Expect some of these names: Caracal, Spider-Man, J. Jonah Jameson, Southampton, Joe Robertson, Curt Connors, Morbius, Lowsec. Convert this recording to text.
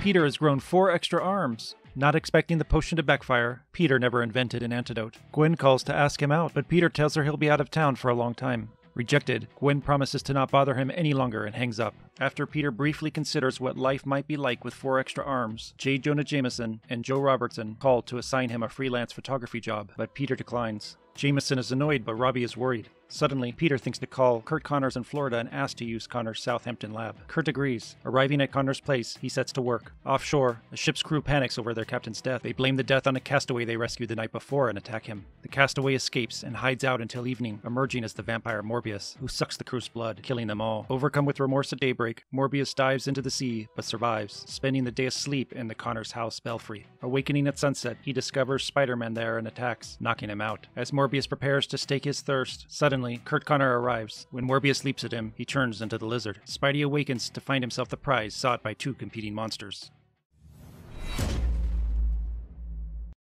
Peter has grown 4 extra arms. Not expecting the potion to backfire, Peter never invented an antidote. Gwen calls to ask him out, but Peter tells her he'll be out of town for a long time. Rejected, Gwen promises to not bother him any longer and hangs up. After Peter briefly considers what life might be like with 4 extra arms, J. Jonah Jameson and Joe Robertson call to assign him a freelance photography job, but Peter declines. Jameson is annoyed, but Robbie is worried. Suddenly, Peter thinks to call Curt Connors in Florida and asks to use Connors' Southampton lab. Curt agrees. Arriving at Connors' place, he sets to work. Offshore, the ship's crew panics over their captain's death. They blame the death on a castaway they rescued the night before and attack him. The castaway escapes and hides out until evening, emerging as the vampire Morbius, who sucks the crew's blood, killing them all. Overcome with remorse at daybreak, Morbius dives into the sea, but survives, spending the day asleep in the Connors' house belfry. Awakening at sunset, he discovers Spider-Man there and attacks, knocking him out. As Morbius prepares to stake his thirst, suddenly, Curt Connor arrives. When Morbius leaps at him, he turns into the lizard. Spidey awakens to find himself the prize sought by 2 competing monsters.